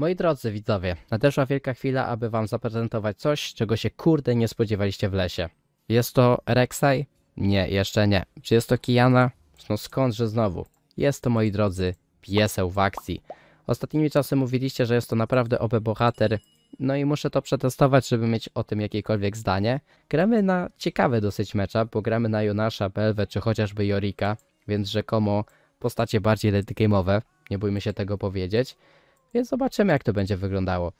Moi drodzy widzowie, nadeszła wielka chwila, aby wam zaprezentować coś, czego się kurde nie spodziewaliście w lesie. Jest to Rek'Sai? Nie, jeszcze nie. Czy jest to Kiana? No skądże znowu? Jest to, moi drodzy, pieseł w akcji. Ostatnimi czasy mówiliście, że jest to naprawdę OP bohater, no i muszę to przetestować, żeby mieć o tym jakiekolwiek zdanie. Gramy na ciekawe dosyć mecze, bo gramy na Jonasa, Bel'Veth czy chociażby Yoricka, więc rzekomo postacie bardziej late-game'owe, nie bójmy się tego powiedzieć. Więc zobaczymy, jak to będzie wyglądało.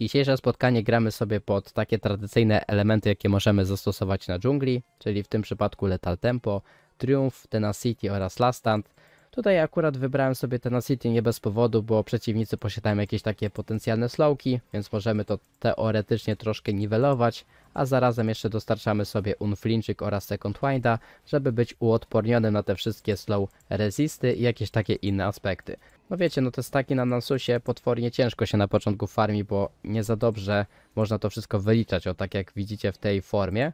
Dzisiejsze spotkanie gramy sobie pod takie tradycyjne elementy, jakie możemy zastosować na dżungli, czyli w tym przypadku Lethal Tempo, Triumph, Tenacity oraz Last Stand. Tutaj akurat wybrałem sobie Tenacity nie bez powodu, bo przeciwnicy posiadają jakieś takie potencjalne slowki, więc możemy to teoretycznie troszkę niwelować, a zarazem jeszcze dostarczamy sobie Unflinchik oraz Second Winda, żeby być uodpornionym na te wszystkie slow resisty i jakieś takie inne aspekty. No wiecie, no te staki na Nasusie potwornie ciężko się na początku farmi, bo nie za dobrze można to wszystko wyliczać, o tak jak widzicie w tej formie.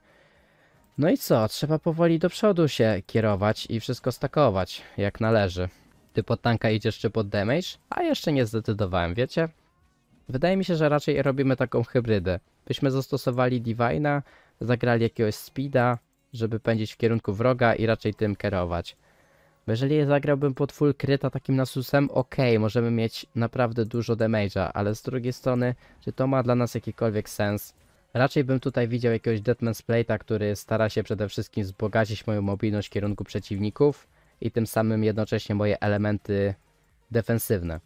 No i co, trzeba powoli do przodu się kierować i wszystko stakować, jak należy. Ty pod tanka idziesz czy pod damage? A jeszcze nie zdecydowałem, wiecie? Wydaje mi się, że raczej robimy taką hybrydę. Byśmy zastosowali Divaina, zagrali jakiegoś speeda, żeby pędzić w kierunku wroga i raczej tym kierować. Bo jeżeli zagrałbym pod full kryta takim Nasusem, okej, możemy mieć naprawdę dużo damage'a, ale z drugiej strony, czy to ma dla nas jakikolwiek sens? Raczej bym tutaj widział jakiegoś Deadman's Plate'a, który stara się przede wszystkim wzbogacić moją mobilność w kierunku przeciwników i tym samym jednocześnie moje elementy defensywne.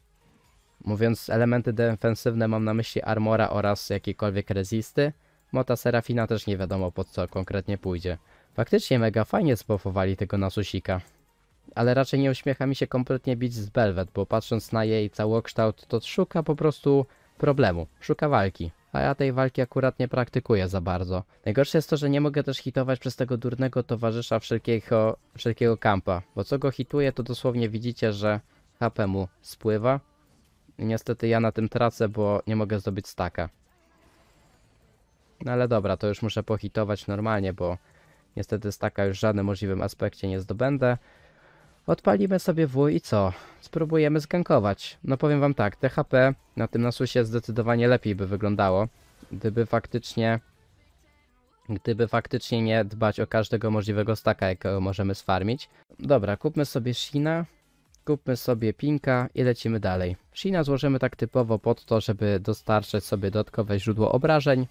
Mówiąc elementy defensywne, mam na myśli armora oraz jakiekolwiek resisty. Mota Serafina też nie wiadomo pod co konkretnie pójdzie. Faktycznie mega fajnie zbuffowali tego Nasusika. Ale raczej nie uśmiecha mi się kompletnie bić z Bel'Veth, bo patrząc na jej całokształt, to szuka po prostu problemu, szuka walki. A ja tej walki akurat nie praktykuję za bardzo. Najgorsze jest to, że nie mogę też hitować przez tego durnego towarzysza wszelkiego kampa. Bo co go hituje, to dosłownie widzicie, że HP mu spływa. I niestety ja na tym tracę, bo nie mogę zdobyć staka. No ale dobra, to już muszę pohitować normalnie, bo niestety staka już w żadnym możliwym aspekcie nie zdobędę. Odpalimy sobie W i co? Spróbujemy zgankować. No powiem wam tak, THP na tym Nasusie zdecydowanie lepiej by wyglądało, gdyby faktycznie nie dbać o każdego możliwego staka, jakiego możemy sfarmić. Dobra, kupmy sobie Shina, kupmy sobie Pinka i lecimy dalej. Shina złożymy tak typowo pod to, żeby dostarczać sobie dodatkowe źródło obrażeń.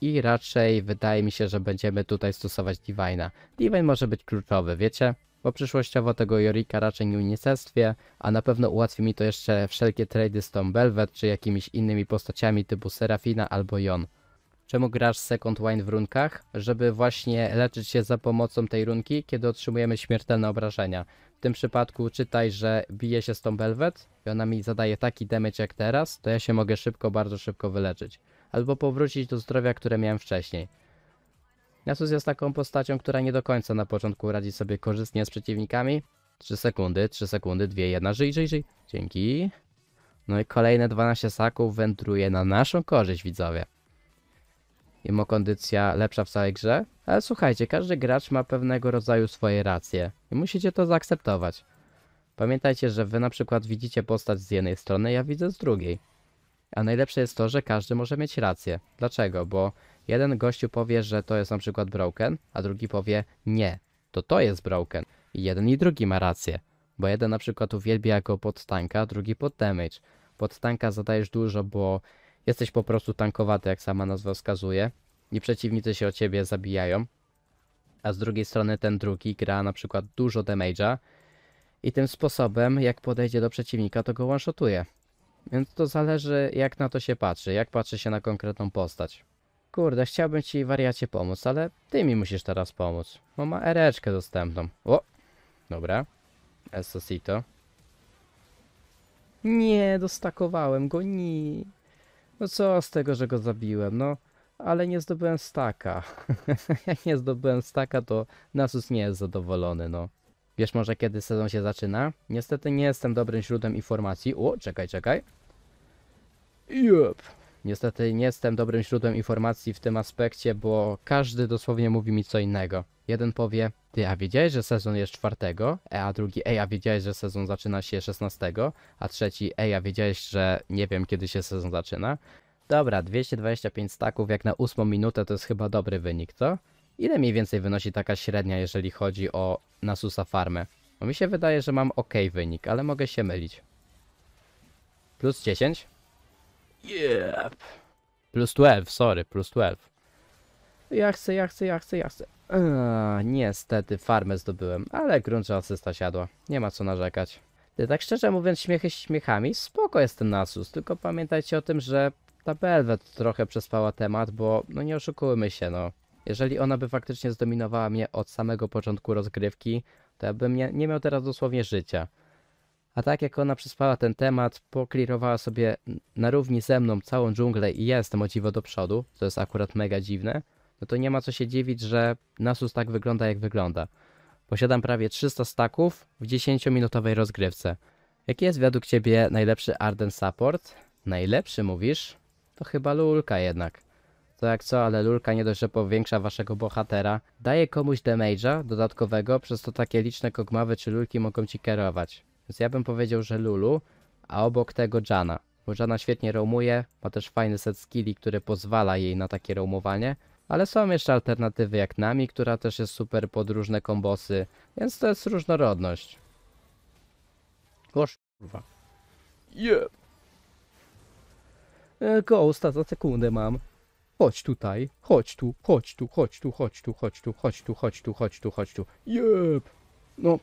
I raczej wydaje mi się, że będziemy tutaj stosować Divine'a. Divine może być kluczowy, wiecie? Bo przyszłościowo tego Yoricka raczej nie unicestwię, a na pewno ułatwi mi to jeszcze wszelkie trady z tą Bel'Veth czy jakimiś innymi postaciami typu Serafina albo Yone. Czemu grasz Second Wind w runkach? Żeby właśnie leczyć się za pomocą tej runki, kiedy otrzymujemy śmiertelne obrażenia. W tym przypadku czytaj, że bije się z tą Bel'Veth i ona mi zadaje taki damage jak teraz, to ja się mogę szybko, bardzo szybko wyleczyć. Albo powrócić do zdrowia, które miałem wcześniej. Nasus jest taką postacią, która nie do końca na początku radzi sobie korzystnie z przeciwnikami. 3 sekundy, 2, 1, żyj. Dzięki. No i kolejne 12 saków wędruje na naszą korzyść, widzowie. Jemu kondycja lepsza w całej grze. Ale słuchajcie, każdy gracz ma pewnego rodzaju swoje racje. I musicie to zaakceptować. Pamiętajcie, że wy na przykład widzicie postać z jednej strony, ja widzę z drugiej. A najlepsze jest to, że każdy może mieć rację. Dlaczego? Bo jeden gościu powie, że to jest na przykład broken, a drugi powie nie, to jest broken. I jeden i drugi ma rację, bo jeden na przykład uwielbia go pod tanka, drugi pod damage. Pod tanka zadajesz dużo, bo jesteś po prostu tankowaty, jak sama nazwa wskazuje, i przeciwnicy się o ciebie zabijają. A z drugiej strony ten drugi gra na przykład dużo damage'a i tym sposobem jak podejdzie do przeciwnika, to go one-shotuje. Więc to zależy, jak na to się patrzy, jak patrzy się na konkretną postać. Kurde, chciałbym ci, wariacie, pomóc, ale ty mi musisz teraz pomóc. Bo ma ereczkę dostępną. O! Dobra. Esosito. Nie, dostakowałem go, nie. No co z tego, że go zabiłem, no. Ale nie zdobyłem staka. Jak nie zdobyłem staka, to Nasus nie jest zadowolony, no. Wiesz może, kiedy sezon się zaczyna? Niestety nie jestem dobrym źródłem informacji. O, czekaj. Jup. Niestety nie jestem dobrym źródłem informacji w tym aspekcie, bo każdy dosłownie mówi mi co innego. Jeden powie, ty, a wiedziałeś, że sezon jest 4, a drugi, ej, a wiedziałeś, że sezon zaczyna się 16, a trzeci, ej, a wiedziałeś, że nie wiem, kiedy się sezon zaczyna. Dobra, 225 staków jak na 8 minutę to jest chyba dobry wynik, co? Ile mniej więcej wynosi taka średnia, jeżeli chodzi o Nasusa farmę? Bo mi się wydaje, że mam ok wynik, ale mogę się mylić. Plus 10? Yep. Plus 12, sorry, plus 12. Ja chcę. Niestety farmę zdobyłem, ale grunt, że asysta siadła. Nie ma co narzekać. Tak szczerze mówiąc, śmiechy śmiechami, spoko jest ten Nasus, tylko pamiętajcie o tym, że ta Bel'Veth trochę przespała temat, bo no nie oszukujmy się, no. Jeżeli ona by faktycznie zdominowała mnie od samego początku rozgrywki, to ja bym nie miał teraz dosłownie życia. A tak jak ona przespała ten temat, poklirowała sobie na równi ze mną całą dżunglę i ja jestem o dziwo do przodu, co jest akurat mega dziwne, no to nie ma co się dziwić, że Nasus tak wygląda jak wygląda. Posiadam prawie 300 staków w 10-minutowej rozgrywce. Jaki jest według ciebie najlepszy Arden Support? Najlepszy mówisz? To chyba Lulka jednak. To jak co, ale Lulka nie dość, że powiększa waszego bohatera, daje komuś damage'a dodatkowego, przez to takie liczne kogmawy czy Lulki mogą ci kierować. Więc ja bym powiedział, że Lulu, a obok tego Jana. Bo Jana świetnie roamuje, ma też fajny set skilli, który pozwala jej na takie roamowanie. Ale są jeszcze alternatywy jak Nami, która też jest super pod różne kombosy, więc to jest różnorodność. Gosz, kurwa. Yeah. Ghosta za sekundę mam. Chodź tutaj, chodź tu. Jep. No.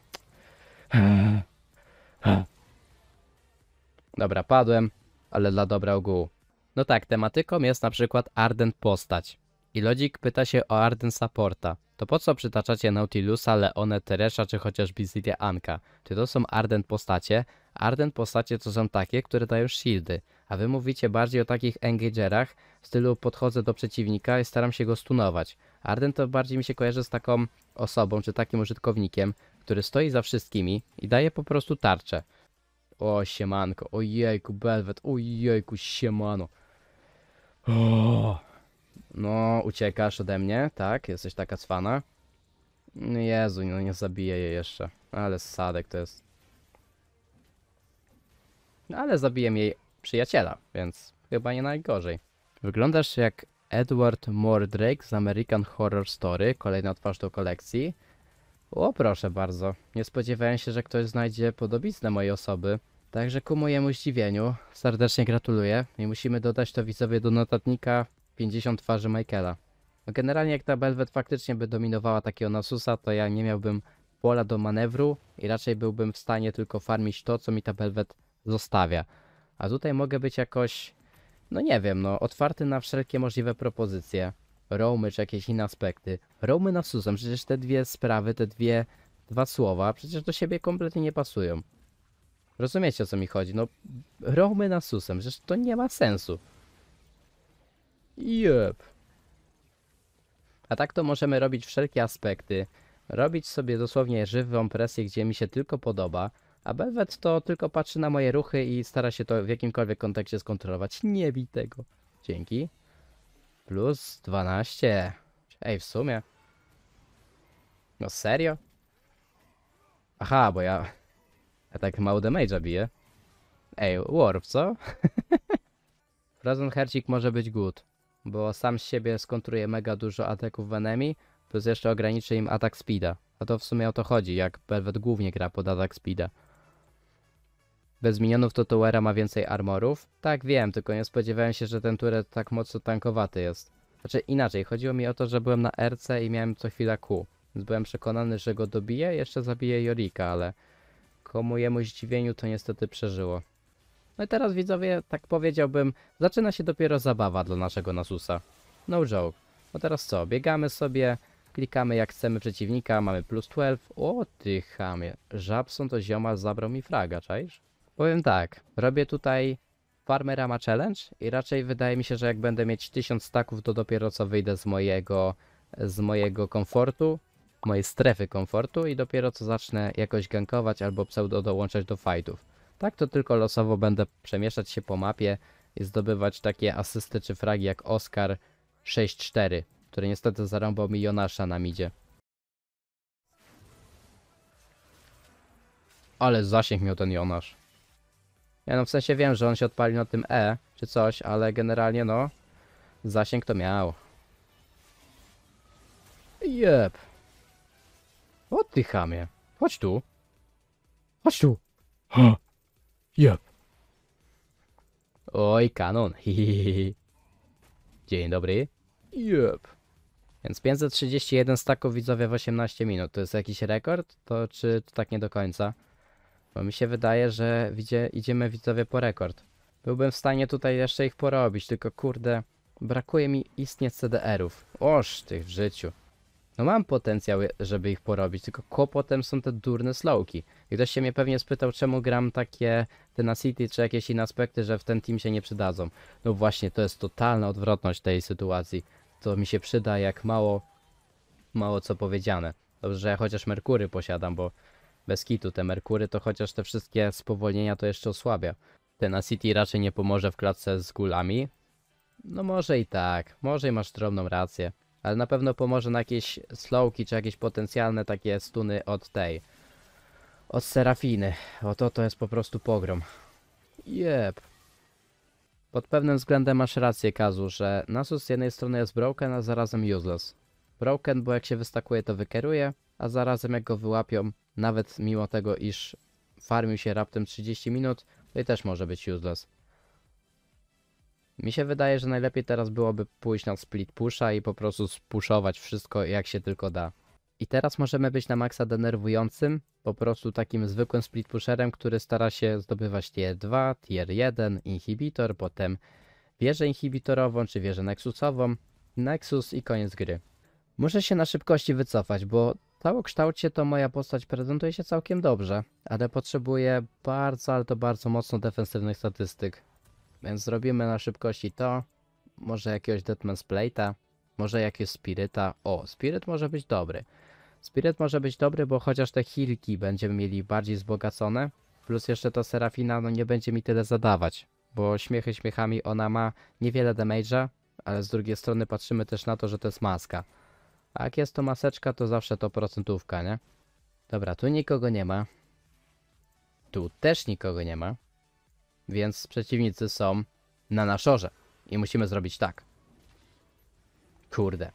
Dobra, padłem, ale dla dobra ogółu. No tak, tematyką jest na przykład Arden postać. I Lodzik pyta się o Arden Supporta. To po co przytaczacie Nautilusa, Leonę, Teresę czy chociaż Bisydię Anka? Czy to są Arden postacie? Arden postacie to są takie, które dają shieldy. A wy mówicie bardziej o takich engagerach, w stylu podchodzę do przeciwnika i staram się go stunować. Arden to bardziej mi się kojarzy z taką osobą, czy takim użytkownikiem, który stoi za wszystkimi i daje po prostu tarczę. O siemanko, ojejku Bel'Veth, ojejku siemano. O. No, uciekasz ode mnie, tak? Jesteś taka cwana. Jezu, no nie zabiję jej jeszcze. Ale sadek to jest. No, ale zabiję jej przyjaciela, więc chyba nie najgorzej. Wyglądasz jak Edward Mordrake z American Horror Story, kolejna twarz do kolekcji. O, proszę bardzo. Nie spodziewałem się, że ktoś znajdzie podobiznę mojej osoby. Także ku mojemu zdziwieniu serdecznie gratuluję i musimy dodać to widzowie do notatnika 50 twarzy Mikaela. No generalnie jak ta Bel'Veth faktycznie by dominowała takiego Nasusa, to ja nie miałbym pola do manewru i raczej byłbym w stanie tylko farmić to, co mi ta Bel'Veth zostawia. A tutaj mogę być jakoś, no nie wiem, no otwarty na wszelkie możliwe propozycje. Roamy czy jakieś inne aspekty. Roamy Nasusem, przecież te dwie sprawy, te dwa słowa, przecież do siebie kompletnie nie pasują. Rozumiecie o co mi chodzi? No roamy Nasusem, przecież to nie ma sensu. Jep. A tak to możemy robić wszelkie aspekty, robić sobie dosłownie żywą presję, gdzie mi się tylko podoba, a Bel'Veth to tylko patrzy na moje ruchy i stara się to w jakimkolwiek kontekście skontrolować. Nie bij tego. Dzięki. Plus 12. Ej, w sumie. No serio? Aha, bo ja tak mało damage'a biję. Ej, warp, co? Frozen Hercik może być good, bo sam z siebie skontruje mega dużo ataków w enemy, plus jeszcze ograniczy im atak speeda. A to w sumie o to chodzi, jak Bel'Veth głównie gra pod atak speeda. Bez minionów to Towera ma więcej armorów. Tak wiem, tylko nie spodziewałem się, że ten turret tak mocno tankowaty jest. Znaczy inaczej, chodziło mi o to, że byłem na RC i miałem co chwila Q. Więc byłem przekonany, że go dobiję, jeszcze zabiję Yoricka, ale ku mojemu zdziwieniu to niestety przeżyło. No i teraz widzowie, tak powiedziałbym, zaczyna się dopiero zabawa dla naszego Nasusa. No joke. No teraz co, biegamy sobie, klikamy jak chcemy przeciwnika, mamy plus 12. O ty chamie, Żabson to zioma zabrał mi fraga, czaisz? Powiem tak, robię tutaj farmę Rama Challenge i raczej wydaje mi się, że jak będę mieć 1000 staków, to dopiero co wyjdę z mojego komfortu, mojej strefy komfortu i dopiero co zacznę jakoś gankować albo pseudo dołączać do fightów. Tak to tylko losowo będę przemieszczać się po mapie, i zdobywać takie asysty czy fragi jak Oscar 6-4, który niestety zarąbał mi Jonasza na midzie. Ale zasięg miał ten Jonasz. Ja no w sensie wiem, że on się odpalił na tym E czy coś, ale generalnie no zasięg to miał. Jep. O ty chamie. Chodź tu. Chodź tu. Ha. Jep. Oj, kanon. Hihihi. Dzień dobry. Jep. Więc 531 staków widzowie w 18 minut. To jest jakiś rekord? To czy to tak nie do końca? Bo mi się wydaje, że idziemy widzowie po rekord. Byłbym w stanie tutaj jeszcze ich porobić, tylko kurde, brakuje mi istnie CDR-ów. Oż tych w życiu. No mam potencjał, żeby ich porobić, tylko kłopotem są te durne slowki. I ktoś się mnie pewnie spytał, czemu gram takie Tenacity czy jakieś inne aspekty, że w ten team się nie przydadzą. No właśnie, to jest totalna odwrotność tej sytuacji. To mi się przyda jak mało co powiedziane. Dobrze, że ja chociaż Merkury posiadam, bo bez kitu te Merkury to chociaż te wszystkie spowolnienia to jeszcze osłabia. Tenacity raczej nie pomoże w klatce z gulami. No może i tak, może i masz drobną rację. Ale na pewno pomoże na jakieś slowki, czy jakieś potencjalne takie stuny od tej. Od Serafiny. Oto to jest po prostu pogrom. Jep. Pod pewnym względem masz rację, Kazu, że Nasus z jednej strony jest broken, a zarazem useless. Broken, bo jak się wystakuje, to wykeruje, a zarazem jak go wyłapią, nawet mimo tego, iż farmił się raptem 30 minut, to i też może być useless. Mi się wydaje, że najlepiej teraz byłoby pójść na split pusha i po prostu spuszować wszystko jak się tylko da. I teraz możemy być na maksa denerwującym, po prostu takim zwykłym split pusherem, który stara się zdobywać tier 2, tier 1, inhibitor, potem wieżę inhibitorową czy wieżę nexusową, nexus i koniec gry. Muszę się na szybkości wycofać, bo w całokształcie to moja postać prezentuje się całkiem dobrze, ale potrzebuję bardzo, ale to bardzo mocno defensywnych statystyk. Więc zrobimy na szybkości to, może jakiegoś Deadman's Plate'a, może jakiegoś Spiryta. O, Spiryt może być dobry. Spiryt może być dobry, bo chociaż te healki będziemy mieli bardziej wzbogacone, plus jeszcze ta Serafina no nie będzie mi tyle zadawać, bo śmiechy śmiechami ona ma niewiele damage'a, ale z drugiej strony patrzymy też na to, że to jest maska. A jak jest to maseczka, to zawsze to procentówka, nie? Dobra, tu nikogo nie ma. Tu też nikogo nie ma. Więc przeciwnicy są na naszorze i musimy zrobić tak. Kurde.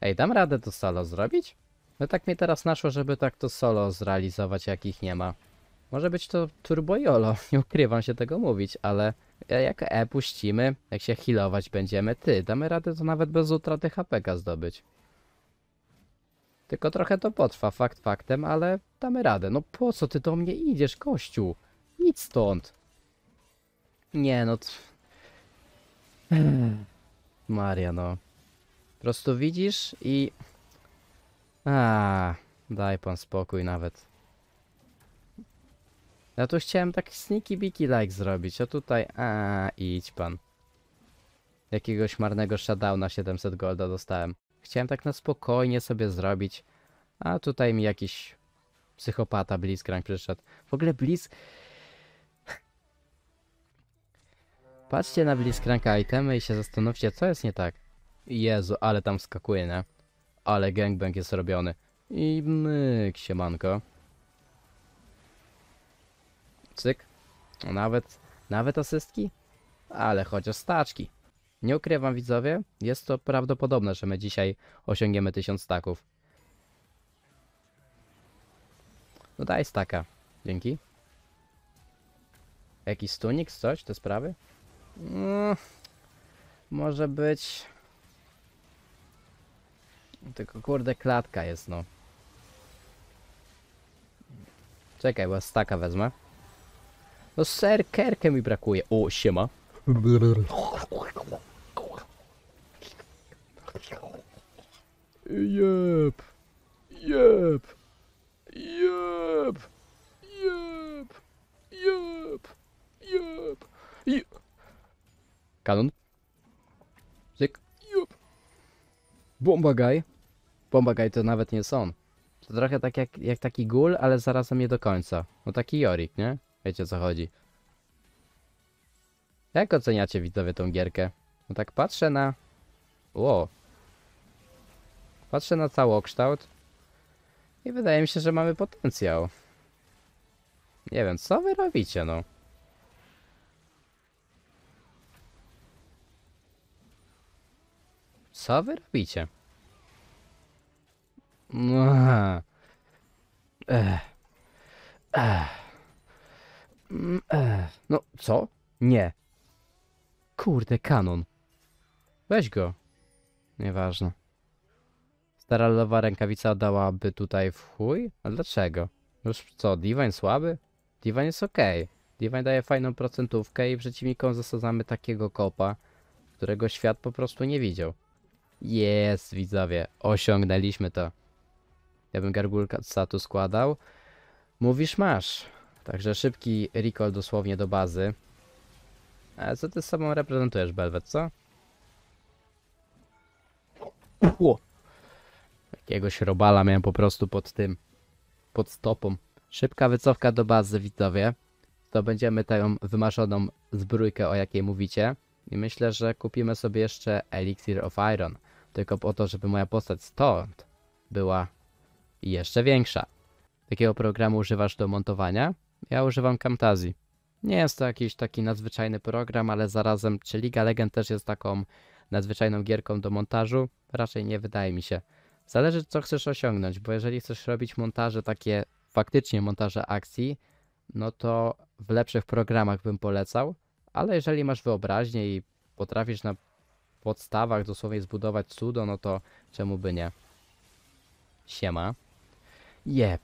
Ej, dam radę to solo zrobić? No tak mi teraz naszło, żeby tak to solo zrealizować, jak ich nie ma. Może być to turbo jolo, nie ukrywam się tego mówić, ale jak E puścimy, jak się healować będziemy, ty, damy radę to nawet bez utraty HP'ka zdobyć. Tylko trochę to potrwa, fakt faktem, ale damy radę. No po co ty do mnie idziesz, kościół? Nic stąd. Nie no. Maria no. Po prostu widzisz i... daj pan spokój nawet. Ja tu chciałem tak sneaky biki like zrobić, a tutaj... idź pan. Jakiegoś marnego shutdowna 700 golda dostałem. Chciałem tak na spokojnie sobie zrobić. A tutaj mi jakiś... psychopata Blitzcrank przyszedł. W ogóle Patrzcie na Blitzcranka itemy i się zastanówcie, co jest nie tak. Jezu, ale tam skakuje, nie? Ale gangbang jest robiony. I myk, siemanko. Cyk. Nawet asystki? Ale chociaż staczki. Nie ukrywam widzowie, jest to prawdopodobne, że my dzisiaj osiągniemy 1000 staków. No daj staka. Dzięki. Jakiś stunik, coś, te sprawy? No, może być. Tylko kurde klatka jest no. Czekaj, bo staka wezmę. No serkerkę mi brakuje. O, siema. Jep. Jep. Jep. Jep. Jep. Jep. Jep. Kanon. Zyk. Jup. Bombagaj to nawet nie są. To trochę tak jak taki gul, ale zarazem nie do końca. No taki Yorick, nie? Wiecie o co chodzi. Jak oceniacie, widzowie, tą gierkę? No tak patrzę na... Ło. Patrzę na całokształt i wydaje mi się, że mamy potencjał. Nie wiem, co wy robicie, no. Co wy robicie? No, co? Nie. Kurde, kanon. Weź go. Nieważne. Stara lodowa rękawica dałaby tutaj w chuj? A dlaczego? Już co, Divine słaby? Divine jest okej. Divine daje fajną procentówkę i przeciwnikom zasadzamy takiego kopa, którego świat po prostu nie widział. Jest, widzowie, osiągnęliśmy to. Ja bym gargulca tu składał. Mówisz, masz. Także szybki recall dosłownie do bazy. A co ty z sobą reprezentujesz, Bel'Veth, co? Ło. Jakiegoś robala miałem po prostu pod tym, pod stopą. Szybka wycofka do bazy, widzowie. To będziemy tę wymarzoną zbrójkę, o jakiej mówicie. I myślę, że kupimy sobie jeszcze Elixir of Iron. Tylko po to, żeby moja postać stąd była jeszcze większa. Takiego programu używasz do montowania? Ja używam Camtasii. Nie jest to jakiś taki nadzwyczajny program, ale zarazem, czy Liga Legend też jest taką nadzwyczajną gierką do montażu? Raczej nie, wydaje mi się. Zależy, co chcesz osiągnąć, bo jeżeli chcesz robić montaże takie, faktycznie montaże akcji, no to w lepszych programach bym polecał, ale jeżeli masz wyobraźnię i potrafisz na podstawach dosłownie zbudować cudo, no to czemu by nie? Siema. Jep.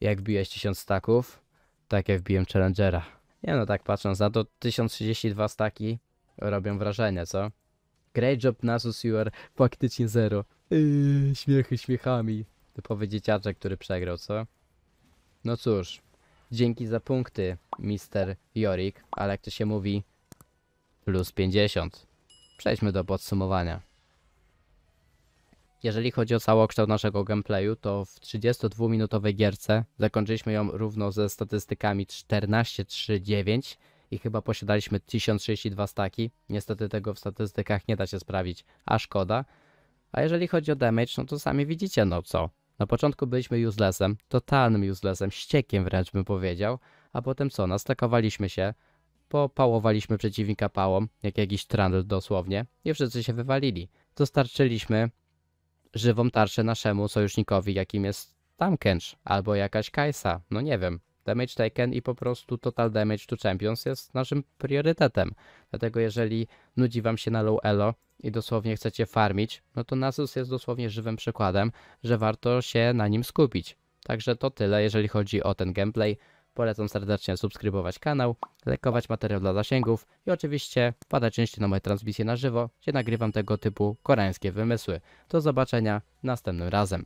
Jak wbiłeś 1000 staków? Tak jak wbiłem Challengera. Nie no, tak patrząc na to, 1032 staki robią wrażenie, co? Great job, Nasus, you are faktycznie zero. Śmiechy śmiechami. Typowy dzieciaczek, który przegrał, co? No cóż, dzięki za punkty, Mr. Yorick, ale jak to się mówi, plus 50. Przejdźmy do podsumowania. Jeżeli chodzi o całokształt naszego gameplayu, to w 32-minutowej gierce zakończyliśmy ją równo ze statystykami 14-3-9 i chyba posiadaliśmy 1062 staki. Niestety tego w statystykach nie da się sprawić, a szkoda. A jeżeli chodzi o damage, no to sami widzicie, no co. Na początku byliśmy uselessem, totalnym uselessem, ściekiem wręcz bym powiedział, a potem co, nastakowaliśmy się, popałowaliśmy przeciwnika pałą, jak jakiś trandl dosłownie, i wszyscy się wywalili. Dostarczyliśmy żywą tarczę naszemu sojusznikowi, jakim jest Tamkench, albo jakaś Kajsa, no nie wiem. Damage taken i po prostu total damage to champions jest naszym priorytetem. Dlatego jeżeli nudzi wam się na low elo i dosłownie chcecie farmić, no to Nasus jest dosłownie żywym przykładem, że warto się na nim skupić. Także to tyle, jeżeli chodzi o ten gameplay. Polecam serdecznie subskrybować kanał, lajkować materiał dla zasięgów i oczywiście wpadać częściej na moje transmisje na żywo, gdzie nagrywam tego typu koreańskie wymysły. Do zobaczenia następnym razem.